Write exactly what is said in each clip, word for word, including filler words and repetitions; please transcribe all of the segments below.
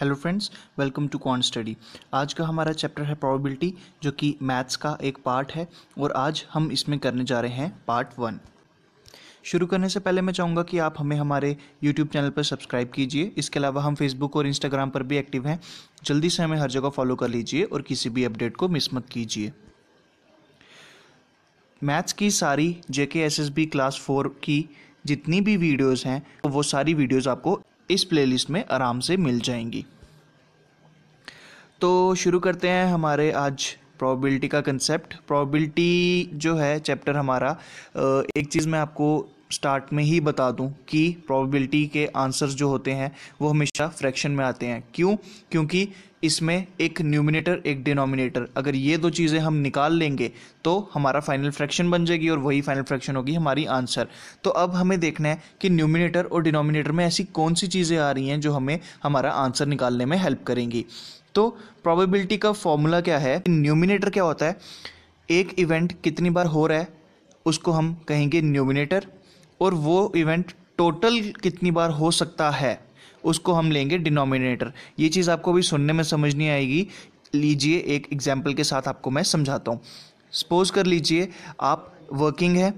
Hello friends, welcome to quant study. आज का हमारा चैप्टर है प्रोबेबिलिटी, जो कि मैथ्स का एक पार्ट है और आज हम इसमें करने जा रहे हैं पार्ट वन। शुरू करने से पहले मैं चाहूँगा कि आप हमें हमारे यूट्यूब चैनल पर सब्सक्राइब कीजिए। इसके अलावा हम फेसबुक और इंस्टाग्राम पर भी एक्टिव हैं। जल्दी से हमें हर जगह फॉलो कर लीजिए और किसी भी अपडेट को मिस मत कीजिए। मैथ्स की सारी J K S S B class four की जितनी भी वीडियोज़ हैं वो सारी वीडियोज़ आपको इस प्लेलिस्ट में आराम से मिल जाएंगी। तो शुरू करते हैं हमारे आज प्रोबेबिलिटी का कंसेप्ट। प्रोबेबिलिटी जो है चैप्टर हमारा, एक चीज़ मैं आपको स्टार्ट में ही बता दूं कि प्रोबेबिलिटी के आंसर्स जो होते हैं वो हमेशा फ्रैक्शन में आते हैं। क्यों? क्योंकि इसमें एक न्यूमिनेटर एक डिनोमिनेटर, अगर ये दो चीज़ें हम निकाल लेंगे तो हमारा फाइनल फ्रैक्शन बन जाएगी और वही फाइनल फ्रैक्शन होगी हमारी आंसर। तो अब हमें देखना है कि न्यूमिनेटर और डिनोमिनेटर में ऐसी कौन सी चीज़ें आ रही हैं जो हमें हमारा आंसर निकालने में हेल्प करेंगी। तो प्रोबेबिलिटी का फॉर्मूला क्या है? न्यूमिनेटर क्या होता है? एक इवेंट कितनी बार हो रहा है उसको हम कहेंगे न्यूमिनेटर, और वो इवेंट टोटल कितनी बार हो सकता है उसको हम लेंगे डिनोमिनेटर। ये चीज़ आपको भी सुनने में समझ नहीं आएगी। लीजिए एक एग्जाम्पल के साथ आपको मैं समझाता हूँ। सपोज कर लीजिए आप वर्किंग हैं,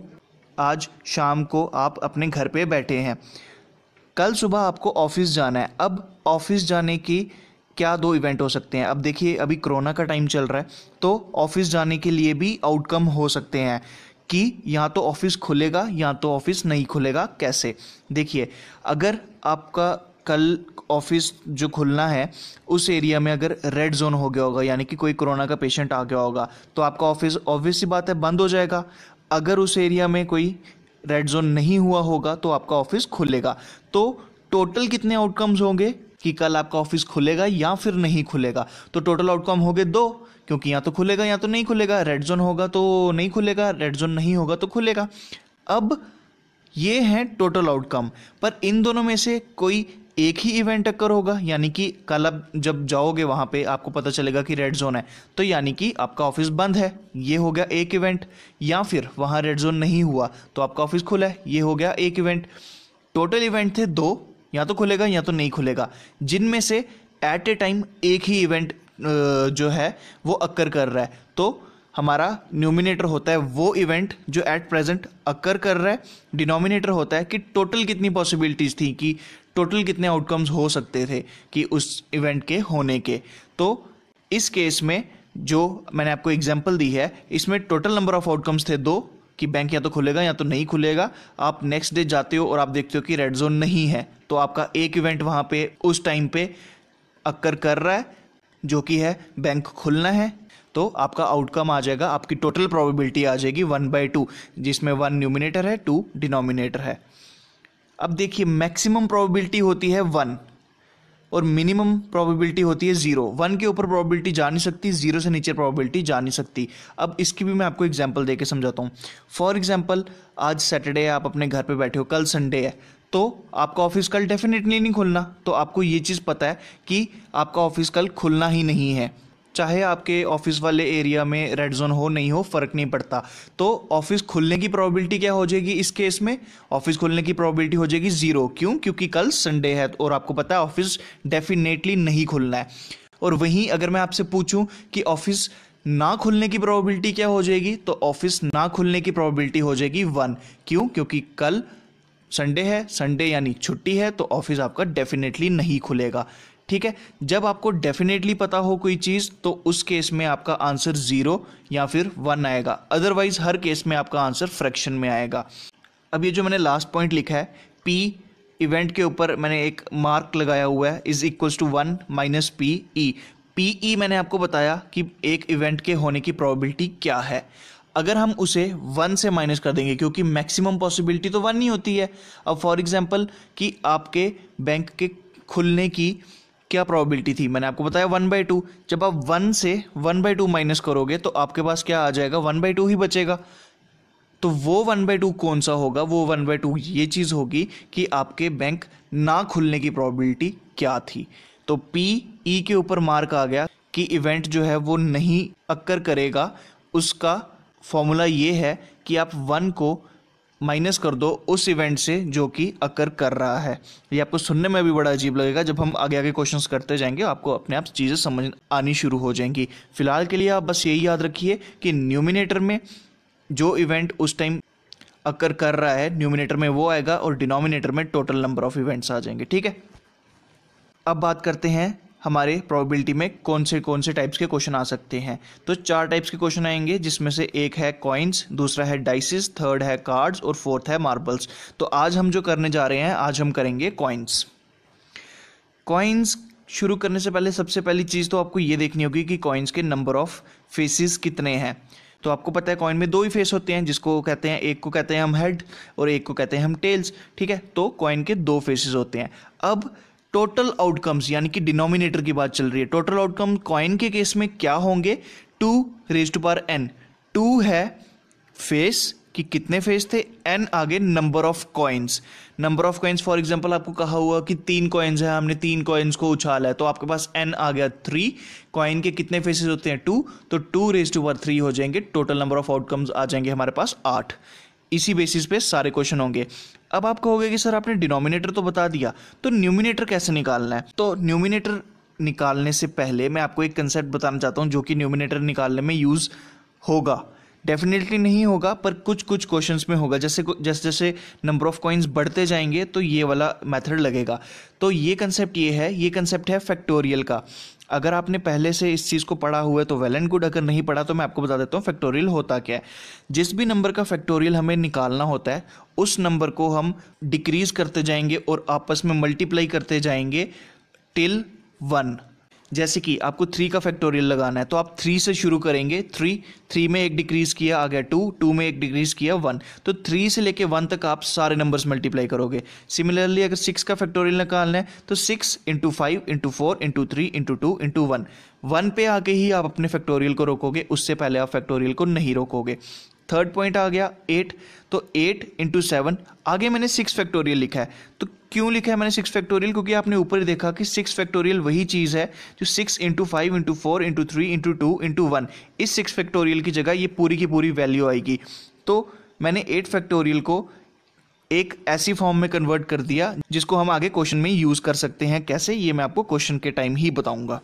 आज शाम को आप अपने घर पे बैठे हैं, कल सुबह आपको ऑफिस जाना है। अब ऑफिस जाने की क्या दो इवेंट हो सकते हैं? अब देखिए अभी कोरोना का टाइम चल रहा है, तो ऑफिस जाने के लिए भी आउटकम हो सकते हैं कि या तो ऑफिस खुलेगा या तो ऑफिस नहीं खुलेगा। कैसे? देखिए, अगर आपका कल ऑफिस जो खुलना है उस एरिया में अगर रेड जोन हो गया होगा, यानी कि कोई कोरोना का पेशेंट आ गया होगा, तो आपका ऑफिस ऑब्वियस सी बात है बंद हो जाएगा। अगर उस एरिया में कोई रेड जोन नहीं हुआ होगा तो आपका ऑफिस खुलेगा। तो टोटल कितने आउटकम्स होंगे कि कल आपका ऑफिस खुलेगा या फिर नहीं खुलेगा? तो टोटल आउटकम हो गए दो, क्योंकि या तो खुलेगा या तो नहीं खुलेगा। रेड जोन होगा तो नहीं खुलेगा, रेड जोन नहीं होगा तो खुलेगा। अब ये हैं टोटल आउटकम, पर इन दोनों में से कोई एक ही इवेंट टक्कर होगा, यानी कि कल आप जब जाओगे वहाँ पे आपको पता चलेगा कि रेड जोन है, तो यानी कि आपका ऑफिस बंद है, ये हो गया एक इवेंट। या फिर वहाँ रेड जोन नहीं हुआ तो आपका ऑफिस खुला है, ये हो गया एक इवेंट। टोटल इवेंट थे दो, या तो खुलेगा या तो नहीं खुलेगा, जिनमें से एट ए टाइम एक ही इवेंट जो है वो अक्कर कर रहा है। तो हमारा न्यूमिनेटर होता है वो इवेंट जो एट प्रेजेंट अक्कर कर रहा है, डिनोमिनेटर होता है कि टोटल कितनी पॉसिबिलिटीज़ थी, कि टोटल कितने आउटकम्स हो सकते थे कि उस इवेंट के होने के। तो इस केस में जो मैंने आपको एग्जाम्पल दी है, इसमें टोटल नंबर ऑफ आउटकम्स थे दो, कि बैंक या तो खुलेगा या तो नहीं खुलेगा। आप नेक्स्ट डे जाते हो और आप देखते हो कि रेड जोन नहीं है, तो आपका एक इवेंट वहाँ पे उस टाइम पे अक्कर कर रहा है जो कि है बैंक खुलना है। तो आपका आउटकम आ जाएगा, आपकी टोटल प्रोबेबिलिटी आ जाएगी वन बाई टू, जिसमें वन न्यूमिनेटर है टू डिनोमिनेटर है। अब देखिए, मैक्सिमम प्रोबेबिलिटी होती है वन और मिनिमम प्रोबेबिलिटी होती है ज़ीरो। वन के ऊपर प्रोबेबिलिटी जा नहीं सकती, जीरो से नीचे प्रोबेबिलिटी जा नहीं सकती। अब इसकी भी मैं आपको एग्जांपल देके समझाता हूँ। फॉर एग्जांपल, आज सैटरडे है, आप अपने घर पे बैठे हो, कल संडे है, तो आपका ऑफिस कल डेफिनेटली नहीं खुलना। तो आपको ये चीज़ पता है कि आपका ऑफिस कल खुलना ही नहीं है, चाहे आपके ऑफिस वाले एरिया में रेड जोन हो नहीं हो, फ़र्क नहीं पड़ता। तो ऑफिस खुलने की प्रोबेबिलिटी क्या हो जाएगी इस केस में? ऑफिस खुलने की प्रोबेबिलिटी हो जाएगी ज़ीरो। क्यों? क्योंकि कल संडे है और आपको पता है ऑफिस डेफिनेटली नहीं खुलना है। और वहीं अगर मैं आपसे पूछूं कि ऑफिस ना खुलने की प्रोबेबिलिटी क्या हो जाएगी, तो ऑफिस ना खुलने की प्रोबेबिलिटी हो जाएगी वन। क्यों? क्योंकि कल संडे है, संडे यानी छुट्टी है, तो ऑफिस आपका डेफिनेटली नहीं खुलेगा। ठीक है, जब आपको डेफिनेटली पता हो कोई चीज़ तो उस केस में आपका आंसर ज़ीरो या फिर वन आएगा, अदरवाइज हर केस में आपका आंसर फ्रैक्शन में आएगा। अब ये जो मैंने लास्ट पॉइंट लिखा है, पी इवेंट के ऊपर मैंने एक मार्क लगाया हुआ है, is equals to one minus P E. P E मैंने आपको बताया कि एक इवेंट के होने की प्रोबेबिलिटी क्या है। अगर हम उसे वन से माइनस कर देंगे, क्योंकि मैक्सिमम पॉसिबिलिटी तो वन ही होती है। अब फॉर एग्जाम्पल कि आपके बैंक के खुलने की क्या प्रोबेबिलिटी थी, मैंने आपको बताया वन बाई टू। जब आप वन से वन बाई टू माइनस करोगे तो आपके पास क्या आ जाएगा? वन बाई टू ही बचेगा। तो वो वन बाई टू कौन सा होगा? वो वन बाई टू ये चीज़ होगी कि आपके बैंक ना खुलने की प्रोबेबिलिटी क्या थी। तो पी ई के ऊपर मार्क आ गया कि इवेंट जो है वो नहीं अक्कर करेगा। उसका फॉर्मूला ये है कि आप वन को माइनस कर दो उस इवेंट से जो कि अकर कर रहा है। ये आपको सुनने में भी बड़ा अजीब लगेगा, जब हम आगे आगे क्वेश्चंस करते जाएंगे आपको अपने आप चीज़ें समझ आनी शुरू हो जाएंगी। फिलहाल के लिए आप बस यही याद रखिए कि न्यूमिनेटर में जो इवेंट उस टाइम अकर कर रहा है, न्यूमिनेटर में वो आएगा और डिनोमिनेटर में टोटल नंबर ऑफ इवेंट्स आ जाएंगे। ठीक है, अब बात करते हैं हमारे प्रोबेबिलिटी में कौन से कौन से टाइप्स के क्वेश्चन आ सकते हैं। तो चार टाइप्स के क्वेश्चन आएंगे, जिसमें से एक है कॉइन्स, दूसरा है डाइसेस, थर्ड है कार्ड्स और फोर्थ है मार्बल्स। तो आज हम जो करने जा रहे हैं, आज हम करेंगे कॉइन्स। कॉइन्स शुरू करने से पहले सबसे पहली चीज़ तो आपको ये देखनी होगी कि कॉइन्स के नंबर ऑफ फेसेस कितने हैं। तो आपको पता है कॉइन में दो ही फेस होते हैं, जिसको कहते हैं, एक को कहते हैं हम हेड और एक को कहते हैं हम टेल्स। ठीक है, तो कॉइन के दो फेसेस होते हैं। अब टोटल आउटकम्स यानी कि डिनोमिनेटर की बात चल रही है। टोटल आउटकम कॉइन के केस में क्या होंगे, two raise to power n. Two है फेस कि कितने फेस थे, एन आगे number of coins. Number of coins for example आपको कहा हुआ कि तीन कॉइन्स हैं, हमने तीन कॉइन्स को उछाला है तो आपके पास एन आ गया थ्री। कॉइन के कितने फेसेस होते हैं, टू, तो two raise to power three हो जाएंगे। टोटल नंबर ऑफ आउटकम्स आ जाएंगे हमारे पास आठ। इसी बेसिस पे सारे क्वेश्चन होंगे। अब आप कहोगे कि सर आपने डिनोमिनेटर तो बता दिया, तो न्यूमिनेटर कैसे निकालना है। तो न्यूमिनेटर निकालने से पहले मैं आपको एक कंसेप्ट बताना चाहता हूँ जो कि न्यूमिनेटर निकालने में यूज़ होगा, डेफिनेटली नहीं होगा पर कुछ कुछ क्वेश्चंस में होगा। जैसे जैसे जैसे नंबर ऑफ कॉइन्स बढ़ते जाएंगे तो ये वाला मेथड लगेगा। तो ये कंसेप्ट ये है, ये कंसेप्ट है फैक्टोरियल का। अगर आपने पहले से इस चीज़ को पढ़ा हुआ है तो वेल एंड गुड, अगर नहीं पढ़ा तो मैं आपको बता देता हूँ फैक्टोरियल होता क्या है। जिस भी नंबर का फैक्टोरियल हमें निकालना होता है उस नंबर को हम डिक्रीज़ करते जाएंगे और आपस में मल्टीप्लाई करते जाएंगे टिल वन। जैसे कि आपको थ्री का फैक्टोरियल लगाना है तो आप थ्री से शुरू करेंगे, थ्री, थ्री में एक डिक्रीज़ किया आ गया टू, टू में एक डिक्रीज़ किया वन, तो थ्री से लेके वन तक आप सारे नंबर्स मल्टीप्लाई करोगे। सिमिलरली अगर सिक्स का फैक्टोरियल निकालना है तो six into five into four into three into two into one. One पे आके ही आप अपने फैक्टोरियल को रोकोगे, उससे पहले आप फैक्टोरियल को नहीं रोकोगे। थर्ड पॉइंट आ गया एट, तो एट इंटू सेवन, आगे मैंने सिक्स फैक्टोरियल लिखा है। तो क्यों लिखा है मैंने सिक्स फैक्टोरियल, क्योंकि आपने ऊपर ही देखा कि सिक्स फैक्टोरियल वही चीज़ है जो six into five into four into three into two into one. इस सिक्स फैक्टोरियल की जगह ये पूरी की पूरी वैल्यू आएगी। तो मैंने एट फैक्टोरियल को एक ऐसी फॉर्म में कन्वर्ट कर दिया जिसको हम आगे क्वेश्चन में यूज़ कर सकते हैं। कैसे, ये मैं आपको क्वेश्चन के टाइम ही बताऊँगा।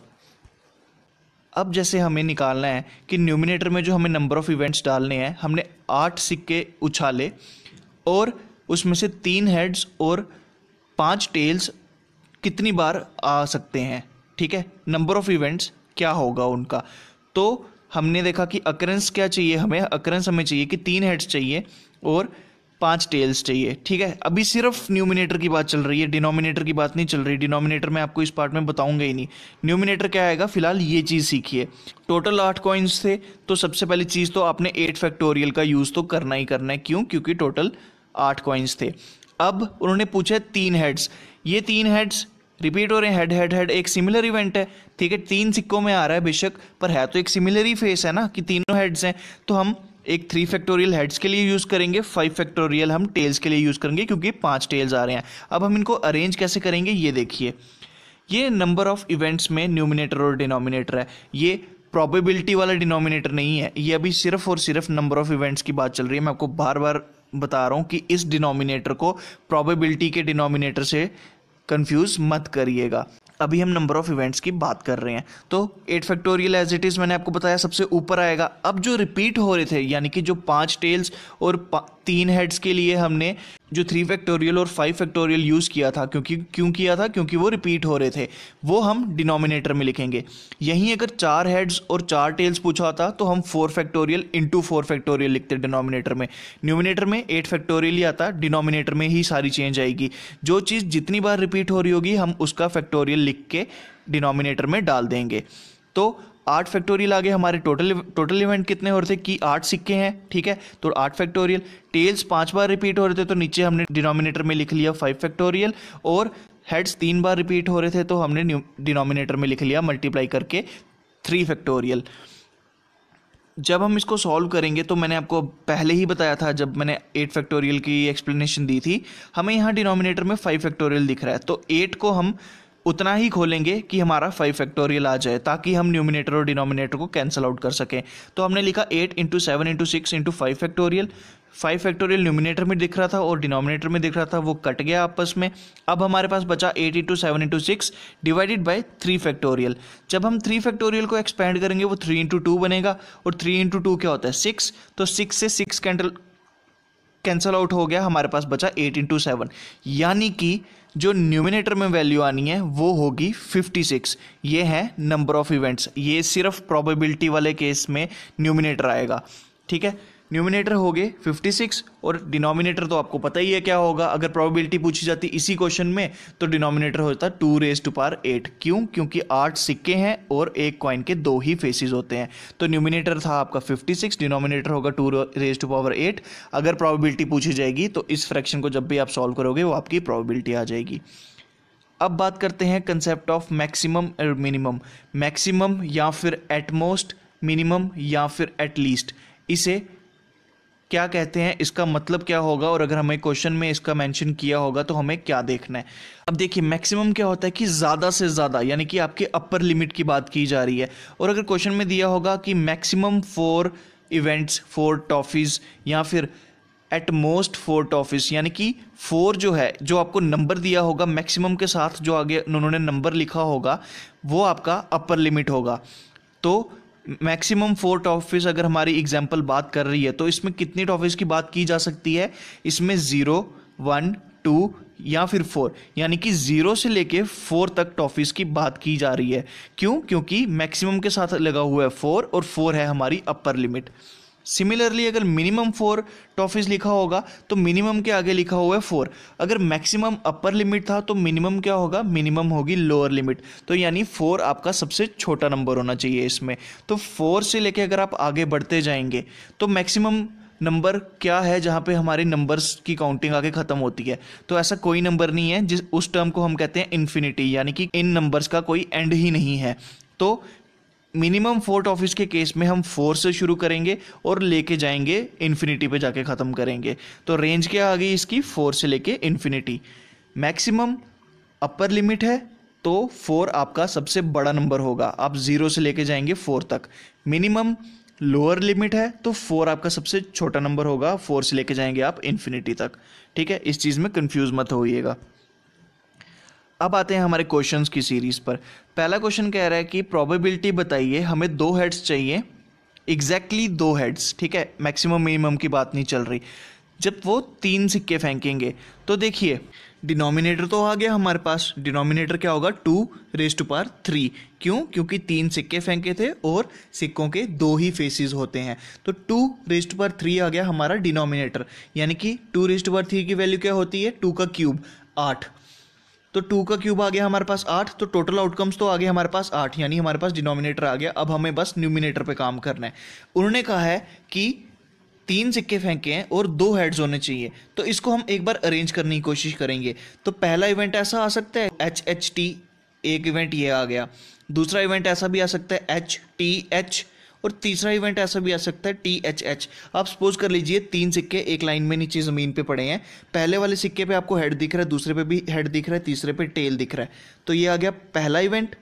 अब जैसे हमें निकालना है कि न्यूमिनेटर में जो हमें नंबर ऑफ इवेंट्स डालने हैं, हमने आठ सिक्के उछाले और उसमें से तीन हेड्स और पांच टेल्स कितनी बार आ सकते हैं। ठीक है, नंबर ऑफ इवेंट्स क्या होगा उनका। तो हमने देखा कि अकरेंस क्या चाहिए हमें, अकरेंस हमें चाहिए कि तीन हेड्स चाहिए और पांच टेल्स चाहिए। ठीक है, अभी सिर्फ न्यूमिनेटर की बात चल रही है, डिनोमिनेटर की बात नहीं चल रही। डिनोमिनेटर मैं आपको इस पार्ट में बताऊंगा ही नहीं, न्यूमिनेटर क्या आएगा फिलहाल ये चीज़ सीखिए। टोटल आठ कॉइन्स थे तो सबसे पहली चीज़ तो आपने एट फैक्टोरियल का यूज़ तो करना ही करना है। क्यों, क्योंकि टोटल आठ कॉइन्स थे। अब उन्होंने पूछा तीन हेड्स, ये तीन हेड्स रिपीट हो रहे हैं, हेड हेड हेड, एक सिमिलर इवेंट है। ठीक है, तीन सिक्कों में आ रहा है बेशक पर है तो एक सिमिलर ही फेस है ना कि तीनों हेड्स हैं। तो हम एक थ्री फैक्टोरियल हेड्स के लिए यूज़ करेंगे, फाइव फैक्टोरियल हम टेल्स के लिए यूज़ करेंगे क्योंकि पांच टेल्स आ रहे हैं। अब हम इनको अरेंज कैसे करेंगे ये देखिए। ये नंबर ऑफ इवेंट्स में न्यूमिनेटर और डिनोमिनेटर है, ये प्रोबेबिलिटी वाला डिनोमिनेटर नहीं है। ये अभी सिर्फ और सिर्फ नंबर ऑफ इवेंट्स की बात चल रही है। मैं आपको बार बार बता रहा हूँ कि इस डिनोमिनेटर को प्रोबेबिलिटी के डिनोमिनेटर से कन्फ्यूज़ मत करिएगा। अभी हम नंबर ऑफ इवेंट्स की बात कर रहे हैं। तो eight factorial as it is मैंने आपको बताया सबसे ऊपर आएगा। अब जो रिपीट हो रहे थे यानी कि जो पांच टेल्स और तीन हेड्स के लिए हमने जो थ्री फैक्टोरियल और फाइव फैक्टोरियल यूज़ किया था, क्योंकि क्यों किया था, क्योंकि वो रिपीट हो रहे थे, वो हम डिनोमिनेटर में लिखेंगे। यहीं अगर चार हेड्स और चार टेल्स पूछा होता तो हम four factorial into four factorial लिखते डिनोमिनेटर में। न्यूमिनेटर में एट फैक्टोरियल ही आता, डिनोमिनेटर में ही सारी चेंज आएगी। जो चीज़ जितनी बार रिपीट हो रही होगी हम उसका फैक्टोरियल लिख के डिनोमिनेटर में डाल देंगे। तो आठ फैक्टोरियल आगे हमारे टोटल टोटल इवेंट कितने हो रहे थे कि आठ सिक्के हैं। ठीक है, तो आठ फैक्टोरियल, टेल्स पांच बार रिपीट हो रहे थे तो नीचे हमने डिनोमिनेटर में लिख लिया फाइव फैक्टोरियल, और हेड्स तीन बार रिपीट हो रहे थे तो हमने डिनोमिनेटर में लिख लिया मल्टीप्लाई करके थ्री फैक्टोरियल। जब हम इसको सॉल्व करेंगे तो मैंने आपको पहले ही बताया था जब मैंने एट फैक्टोरियल की एक्सप्लेनेशन दी थी, हमें यहाँ डिनोमिनेटर में फाइव फैक्टोरियल दिख रहा है तो एट को हम उतना ही खोलेंगे कि हमारा फाइव फैक्टोरियल आ जाए ताकि हम न्यूमिनेटर और डिनोमिनेटर को कैंसिल आउट कर सकें। तो हमने लिखा eight into seven into six into five factorial five factorial numerator में दिख रहा था और डिनोमिनेटर में दिख रहा था, वो कट गया आपस में। अब हमारे पास बचा eight into seven into six divided by three factorial. जब हम थ्री फैक्टोरियल को एक्सपेंड करेंगे वो थ्री इंटू टू बनेगा, और थ्री इंटू टू क्या होता है सिक्स, तो सिक्स से सिक्स कैंडल कैंसल आउट हो गया, हमारे पास बचा एट इंटू सेवन। यानी कि जो न्यूमिनेटर में वैल्यू आनी है वो होगी फिफ्टी सिक्स। ये है नंबर ऑफ इवेंट्स, ये सिर्फ प्रोबेबिलिटी वाले केस में न्यूमिनेटर आएगा। ठीक है, न्यूमिनेटर हो गए फिफ्टी सिक्स और डिनोमिनेटर तो आपको पता ही है क्या होगा। अगर प्रोबेबिलिटी पूछी जाती इसी क्वेश्चन में तो डिनोमिनेटर होता two raise to power eight. क्यों? क्योंकि आठ सिक्के हैं और एक कॉइन के दो ही फेसेस होते हैं। तो न्यूमिनेटर था आपका फिफ्टी सिक्स, डिनोमिनेटर होगा two raise to power eight. अगर प्रोबेबिलिटी पूछी जाएगी तो इस फ्रैक्शन को जब भी आप सॉल्व करोगे वो आपकी प्रोबेबिलिटी आ जाएगी। अब बात करते हैं कंसेप्ट ऑफ मैक्सिमम और मिनिमम। मैक्सिमम या फिर एटमोस्ट, मिनिमम या फिर एटलीस्ट, इसे क्या कहते हैं, इसका मतलब क्या होगा, और अगर हमें क्वेश्चन में इसका मेंशन किया होगा तो हमें क्या देखना है। अब देखिए, मैक्सिमम क्या होता है कि ज़्यादा से ज़्यादा, यानी कि आपके अपर लिमिट की बात की जा रही है। और अगर क्वेश्चन में दिया होगा कि maximum four events four toffees या फिर एट मोस्ट फोर टॉफीज़, यानी कि फोर जो है, जो आपको नंबर दिया होगा मैक्सिमम के साथ जो आगे उन्होंने नंबर लिखा होगा वो आपका अपर लिमिट होगा। तो मैक्सिमम फोर टॉफीज़ अगर हमारी एग्जाम्पल बात कर रही है तो इसमें कितनी टॉफीज़ की बात की जा सकती है, इसमें ज़ीरो वन टू या फिर फोर, यानी कि ज़ीरो से लेके फोर तक टॉफीज़ की बात की जा रही है। क्यों? क्योंकि मैक्सिमम के साथ लगा हुआ है फोर और फोर है हमारी अपर लिमिट। सिमिलरली अगर मिनिमम फोर टॉफीज़ लिखा होगा तो मिनिमम के आगे लिखा हुआ है फोर। अगर मैक्सिमम अपर लिमिट था तो मिनिमम क्या होगा, मिनिमम होगी लोअर लिमिट। तो यानी फोर आपका सबसे छोटा नंबर होना चाहिए इसमें। तो फोर से लेके अगर आप आगे बढ़ते जाएंगे तो मैक्सिमम नंबर क्या है जहाँ पे हमारे नंबर्स की काउंटिंग आके ख़त्म होती है, तो ऐसा कोई नंबर नहीं है जिस उस टर्म को हम कहते हैं इन्फिनिटी, यानी कि इन नंबर्स का कोई एंड ही नहीं है। तो मिनिमम फोर टॉफीज़ के केस में हम फोर से शुरू करेंगे और लेके जाएंगे इन्फिनिटी पे जाके ख़त्म करेंगे। तो रेंज क्या आ गई इसकी, फोर से लेके इन्फिनिटी। मैक्सिमम अपर लिमिट है तो फोर आपका सबसे बड़ा नंबर होगा, आप ज़ीरो से लेके जाएंगे फोर तक। मिनिमम लोअर लिमिट है तो फोर आपका सबसे छोटा नंबर होगा, फोर से लेके जाएंगे आप इन्फिनिटी तक। ठीक है, इस चीज़ में कन्फ्यूज़ मत होइएगा। अब आते हैं हमारे क्वेश्चंस की सीरीज़ पर। पहला क्वेश्चन कह रहा है कि प्रोबेबिलिटी बताइए, हमें दो हेड्स चाहिए, एग्जैक्टली exactly दो हेड्स। ठीक है, मैक्सिमम मिनिमम की बात नहीं चल रही। जब वो तीन सिक्के फेंकेंगे तो देखिए डिनोमिनेटर तो आ गया हमारे पास, डिनोमिनेटर क्या होगा two raise to power three. क्यों? क्योंकि तीन सिक्के फेंके थे और सिक्कों के दो ही फेसेस होते हैं, तो two raise to power three आ गया हमारा डिनोमिनेटर, यानी कि two raise to power three की वैल्यू क्या होती है, टू का क्यूब आठ। तो टू का क्यूब आ गया हमारे पास आठ, तो टोटल आउटकम्स तो आ गए हमारे पास आठ, यानी हमारे पास डिनोमिनेटर आ गया। अब हमें बस न्यूमिनेटर पे काम करना है। उन्होंने कहा है कि तीन सिक्के फेंके हैं और दो हेड्स होने चाहिए, तो इसको हम एक बार अरेंज करने की कोशिश करेंगे। तो पहला इवेंट ऐसा आ सकता है एच एच टी, एक इवेंट ये आ गया, दूसरा इवेंट ऐसा भी आ सकता है एच टी एच, और तीसरा इवेंट ऐसा भी आ सकता है टी एच एच। आप सपोज कर लीजिए तीन सिक्के एक लाइन में नीचे ज़मीन पे पड़े हैं, पहले वाले सिक्के पे आपको हेड दिख रहा है, दूसरे पे भी हेड दिख रहा है, तीसरे पे टेल दिख रहा है। तो ये आ गया पहला इवेंट।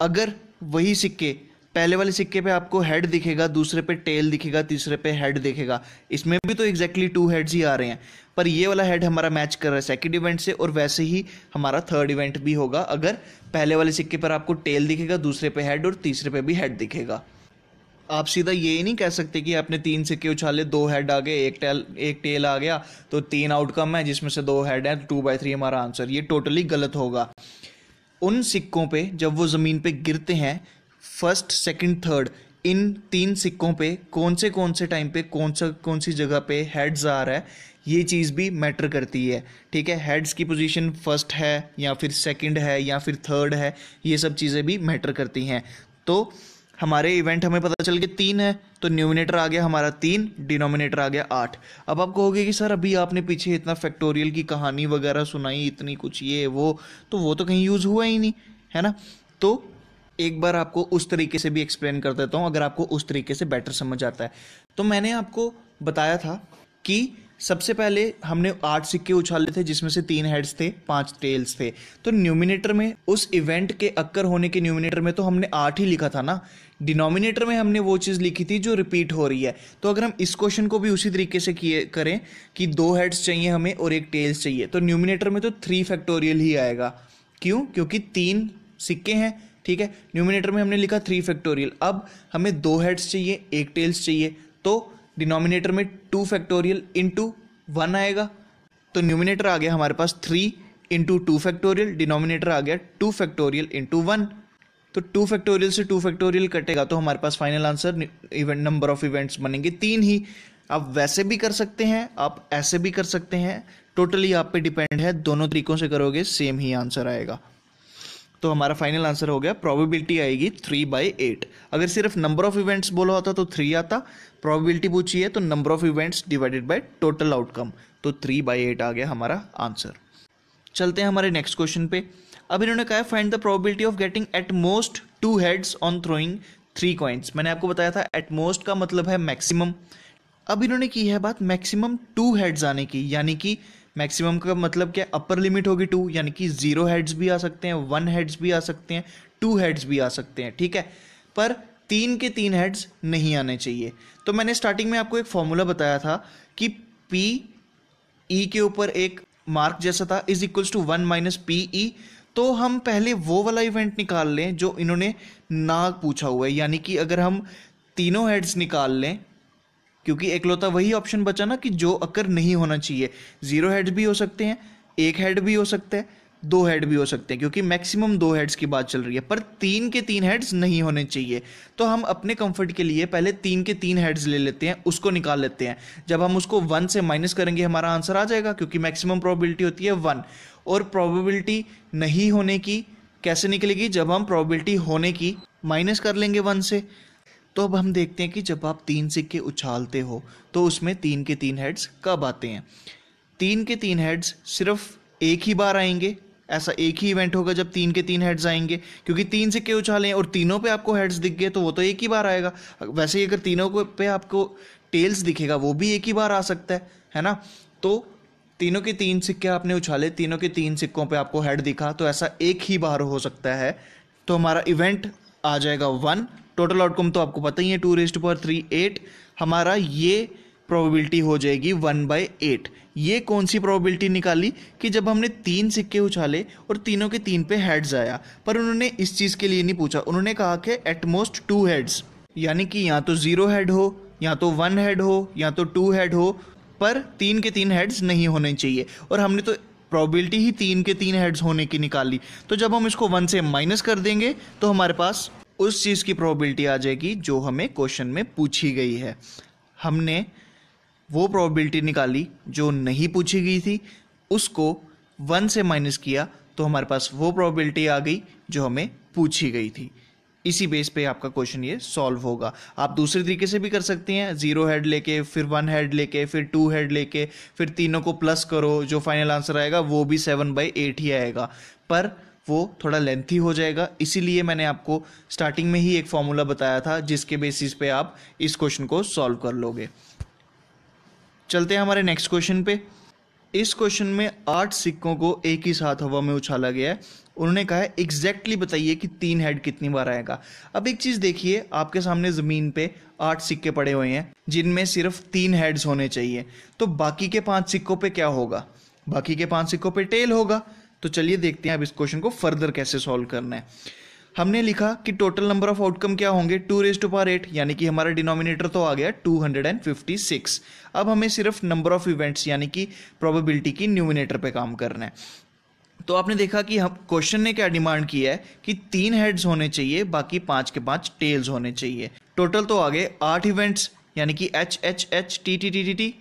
अगर वही सिक्के, पहले वाले सिक्के पे आपको हेड दिखेगा, दूसरे पे टेल दिखेगा, तीसरे पे हेड दिखेगा, इसमें भी तो एग्जैक्टली टू हेड्स ही आ रहे हैं, पर ये वाला हेड हमारा मैच कर रहा है सेकंड इवेंट से, और वैसे ही हमारा थर्ड इवेंट भी होगा। अगर पहले वाले सिक्के पर आपको टेल दिखेगा, दूसरे पे हेड और तीसरे पे भी हेड दिखेगा। आप सीधा ये ही नहीं कह सकते कि आपने तीन सिक्के उछाले, दो हेड आ गए, एक टेल एक टेल आ गया, तो तीन आउटकम है जिसमें से दो हेड है, तो टू बाई थ्री हमारा आंसर। ये टोटली गलत होगा। उन सिक्कों पे जब वो ज़मीन पे गिरते हैं, फर्स्ट सेकंड थर्ड, इन तीन सिक्कों पे कौन से कौन से टाइम पे कौन सा कौन सी जगह पे हेड्स आ रहा है, ये चीज़ भी मैटर करती है। ठीक है, हेड्स की पोजीशन फर्स्ट है या फिर सेकंड है या फिर थर्ड है, ये सब चीज़ें भी मैटर करती हैं। तो हमारे इवेंट हमें पता चल के तीन है, तो न्यूमिनेटर आ गया हमारा तीन, डिनोमिनेटर आ गया आठ। अब आप कहोगे कि सर अभी आपने पीछे इतना फैक्टोरियल की कहानी वगैरह सुनाई, इतनी कुछ ये वो, तो वो तो कहीं यूज़ हुआ ही नहीं है ना। तो एक बार आपको उस तरीके से भी एक्सप्लेन कर देता हूँ, अगर आपको उस तरीके से बेटर समझ आता है। तो मैंने आपको बताया था कि सबसे पहले हमने आठ सिक्के उछाले थे जिसमें से तीन हेड्स थे, पांच टेल्स थे। तो न्यूमिनेटर में उस इवेंट के अक्कर होने के न्यूमिनेटर में तो हमने आठ ही लिखा था ना, डिनोमिनेटर में हमने वो चीज़ लिखी थी जो रिपीट हो रही है। तो अगर हम इस क्वेश्चन को भी उसी तरीके से किए करें कि दो हेड्स चाहिए हमें और एक टेल्स चाहिए, तो न्यूमिनेटर में तो थ्री फैक्टोरियल ही आएगा। क्यों? क्योंकि तीन सिक्के हैं, ठीक है। न्यूमिनेटर में हमने लिखा थ्री फैक्टोरियल, अब हमें दो हेड्स चाहिए एक टेल्स चाहिए, तो डिनोमिनेटर में टू फैक्टोरियल इंटू वन आएगा। तो न्यूमिनेटर आ गया हमारे पास three into two factorial, denominator आ गया टू फैक्टोरियल इंटू वन। तो टू फैक्टोरियल से टू फैक्टोरियल कटेगा तो हमारे पास final answer event number of events बनेंगे तीन ही। आप वैसे भी कर सकते हैं, आप ऐसे भी कर सकते हैं, टोटली आप पे डिपेंड है, दोनों तरीकों से करोगे सेम ही आंसर आएगा। तो हमारा फाइनल आंसर हो गया, प्रोबेबिलिटी आएगी थ्री बाई एट। अगर सिर्फ नंबर ऑफ इवेंट्स बोला होता तो थ्री आता, प्रोबेबिलिटी पूछी है तो number of events divided by total outcome, तो थ्री बाई एट आ गया हमारा आंसर। चलते हैं हमारे नेक्स्ट क्वेश्चन पे। अब इन्होंने कहा find the probability of getting at most two heads on throwing three coins. मैंने आपको बताया था एट मोस्ट का मतलब है मैक्सिमम। अब इन्होंने की है बात मैक्सिमम टू हेड्स आने की, यानी कि मैक्सिमम का मतलब क्या, अपर लिमिट होगी टू, यानी कि जीरो हेड्स भी आ सकते हैं, वन हेड्स भी आ सकते हैं, टू हेड्स भी आ सकते हैं, ठीक है, पर तीन के तीन हेड्स नहीं आने चाहिए। तो मैंने स्टार्टिंग में आपको एक फॉर्मूला बताया था कि पी ई के ऊपर एक मार्क जैसा था, is equals to one minus P E. तो हम पहले वो वाला इवेंट निकाल लें जो इन्होंने ना पूछा हुआ है, यानी कि अगर हम तीनों हेड्स निकाल लें, क्योंकि एकलौता वही ऑप्शन बचा ना कि जो अक्कर नहीं होना चाहिए। जीरो हेड्स भी हो सकते हैं, एक हेड भी हो सकता है, दो हेड भी हो सकते हैं, क्योंकि मैक्सिमम दो हेड्स की बात चल रही है, पर तीन के तीन हेड्स नहीं होने चाहिए। तो हम अपने कंफर्ट के लिए पहले तीन के तीन हेड्स ले लेते हैं, उसको निकाल लेते हैं। जब हम उसको वन से माइनस करेंगे हमारा आंसर आ जाएगा, क्योंकि मैक्सिमम प्रोबेबिलिटी होती है वन। और प्रोबेबिलिटी नहीं होने की कैसे निकलेगी, जब हम प्रोबेबिलिटी होने की माइनस कर लेंगे वन से। तो अब हम देखते हैं कि जब आप तीन सिक्के उछालते हो तो उसमें तीन के तीन हेड्स कब आते हैं। तीन के तीन हेड्स सिर्फ एक ही बार आएंगे, ऐसा एक ही इवेंट होगा जब तीन के तीन हेड्स आएंगे, क्योंकि तीन सिक्के उछालें और तीनों पे आपको हेड्स दिख गए तो वो तो एक ही बार आएगा। वैसे ही अगर तीनों पे आपको टेल्स दिखेगा वो भी एक ही बार आ सकता है, है ना। तो तीनों के तीन सिक्के आपने उछाले, तीनों के तीन सिक्कों पर आपको हेड दिखा, तो ऐसा एक ही बार हो सकता है। तो हमारा इवेंट आ जाएगा वन। टोटल आउटकम तो आपको पता ही है two raise to power three eight. हमारा ये प्रोबेबिलिटी हो जाएगी वन बाई एट। ये कौन सी प्रोबेबिलिटी निकाली कि जब हमने तीन सिक्के उछाले और तीनों के तीन पे हेड्स आया, पर उन्होंने इस चीज़ के लिए नहीं पूछा। उन्होंने कहा कि एटमोस्ट टू हेड्स, यानी कि या तो जीरो हेड हो, या तो वन हेड हो, या तो टू हेड हो, पर तीन के तीन हेड्स नहीं होने चाहिए। और हमने तो प्रोबेबिलिटी ही तीन के तीन हेड्स होने की निकाली। तो जब हम इसको वन से माइनस कर देंगे तो हमारे पास उस चीज़ की प्रोबेबिलिटी आ जाएगी जो हमें क्वेश्चन में पूछी गई है। हमने वो प्रोबेबिलिटी निकाली जो नहीं पूछी गई थी, उसको वन से माइनस किया तो हमारे पास वो प्रोबेबिलिटी आ गई जो हमें पूछी गई थी। इसी बेस पे आपका क्वेश्चन ये सॉल्व होगा। आप दूसरे तरीके से भी कर सकते हैं, जीरो हेड लेके, फिर वन हेड लेके, फिर टू हेड लेके, फिर तीनों को प्लस करो, जो फाइनल आंसर आएगा वो भी सेवन बाई एट ही आएगा, पर वो थोड़ा लेंथी हो जाएगा। इसीलिए मैंने आपको स्टार्टिंग में ही एक फॉर्मूला बताया था जिसके बेसिस पे आप इस क्वेश्चन को सॉल्व कर लोगे। चलते हैं हमारे नेक्स्ट क्वेश्चन पे। इस क्वेश्चन में आठ सिक्कों को एक ही साथ हवा में उछाला गया है। उन्होंने कहा है एग्जैक्टली बताइए कि तीन हेड कितनी बार आएगा। अब एक चीज़ देखिए, आपके सामने ज़मीन पे आठ सिक्के पड़े हुए हैं जिनमें सिर्फ तीन हेड्स होने चाहिए, तो बाकी के पाँच सिक्कों पे क्या होगा, बाकी के पाँच सिक्कों पे टेल होगा। तो चलिए देखते हैं अब इस क्वेश्चन को फर्दर कैसे सॉल्व करना है। हमने लिखा कि टोटल नंबर ऑफ आउटकम क्या होंगे, two raise to power eight, यानी कि हमारा डिनोमिनेटर तो आ गया टू हंड्रेड फिफ्टी सिक्स। अब हमें सिर्फ नंबर ऑफ इवेंट्स यानी कि प्रोबेबिलिटी की न्यूमिनेटर पे काम करना है। तो आपने देखा कि हम क्वेश्चन ने क्या डिमांड किया है कि तीन हेड्स होने चाहिए, बाकी पाँच के पाँच टेल्स होने चाहिए। टोटल तो आ गए आठ इवेंट्स, यानी कि H H H T T T T T,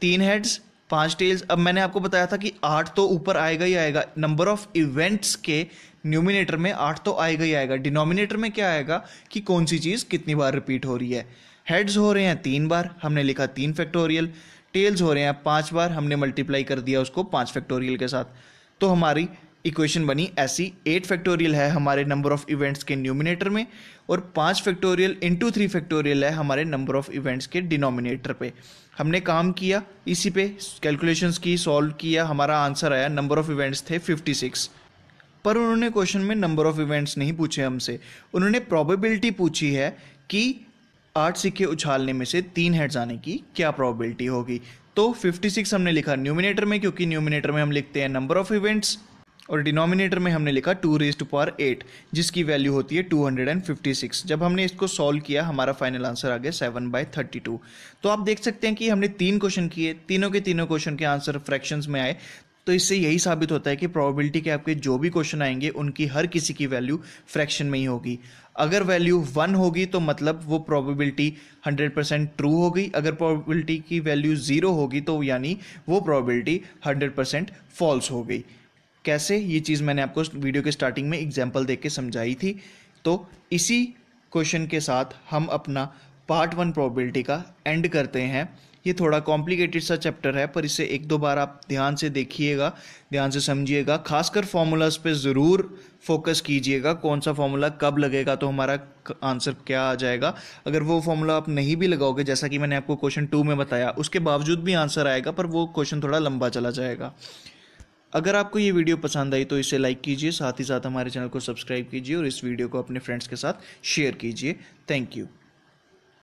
तीन हेड्स पांच टेल्स। अब मैंने आपको बताया था कि आठ तो ऊपर आएगा ही आएगा, नंबर ऑफ इवेंट्स के न्यूमिनेटर में आठ तो आएगा ही आएगा। डिनोमिनेटर में क्या आएगा कि कौन सी चीज़ कितनी बार रिपीट हो रही है। हेड्स हो रहे हैं तीन बार, हमने लिखा तीन फैक्टोरियल, टेल्स हो रहे हैं पांच बार, हमने मल्टीप्लाई कर दिया उसको पांच फैक्टोरियल के साथ। तो हमारी इक्वेशन बनी ऐसी, एट फैक्टोरियल है हमारे नंबर ऑफ इवेंट्स के न्यूमिनेटर में, और पाँच फैक्टोरियल इंटू थ्री फैक्टोरियल है हमारे नंबर ऑफ इवेंट्स के डिनोमिनेटर पे। हमने काम किया, इसी पे कैलकुलेशंस की, सॉल्व किया, हमारा आंसर आया नंबर ऑफ इवेंट्स थे फिफ्टी सिक्स। पर उन्होंने क्वेश्चन में नंबर ऑफ इवेंट्स नहीं पूछे हमसे, उन्होंने प्रोबेबिलिटी पूछी है कि आठ सिक्के उछालने में से तीन हेड्स आने की क्या प्रोबेबिलिटी होगी। तो फिफ्टी सिक्स हमने लिखा न्यूमिनेटर में, क्योंकि न्यूमिनेटर में हम लिखते हैं नंबर ऑफ इवेंट्स, और डिनोमिनेटर में हमने लिखा two raise to power eight जिसकी वैल्यू होती है टू हंड्रेड फिफ्टी सिक्स। जब हमने इसको सॉल्व किया हमारा फाइनल आंसर आ गया सेवन बाई थर्टी टू। तो आप देख सकते हैं कि हमने तीन क्वेश्चन किए, तीनों के तीनों क्वेश्चन के आंसर फ्रैक्शंस में आए। तो इससे यही साबित होता है कि प्रोबेबिलिटी के आपके जो भी क्वेश्चन आएंगे उनकी हर किसी की वैल्यू फ्रैक्शन में ही होगी। अगर वैल्यू वन होगी तो मतलब वो प्रोबेबिलिटी हंड्रेड परसेंट ट्रू होगी, अगर प्रोबेबिलिटी की वैल्यू ज़ीरो होगी तो यानी वो प्रोबेबिलिटी हंड्रेड परसेंट फॉल्स हो गई। कैसे, ये चीज़ मैंने आपको वीडियो के स्टार्टिंग में एग्जाम्पल दे के समझाई थी। तो इसी क्वेश्चन के साथ हम अपना पार्ट वन प्रोबेबिलिटी का एंड करते हैं। ये थोड़ा कॉम्प्लिकेटेड सा चैप्टर है, पर इसे एक दो बार आप ध्यान से देखिएगा, ध्यान से समझिएगा, खासकर फॉर्मूलाज पे ज़रूर फोकस कीजिएगा, कौन सा फॉर्मूला कब लगेगा तो हमारा आंसर क्या आ जाएगा। अगर वो फॉर्मूला आप नहीं भी लगाओगे, जैसा कि मैंने आपको क्वेश्चन टू में बताया, उसके बावजूद भी आंसर आएगा, पर वो क्वेश्चन थोड़ा लंबा चला जाएगा। अगर आपको ये वीडियो पसंद आई तो इसे लाइक कीजिए, साथ ही साथ हमारे चैनल को सब्सक्राइब कीजिए और इस वीडियो को अपने फ्रेंड्स के साथ शेयर कीजिए। Thank you.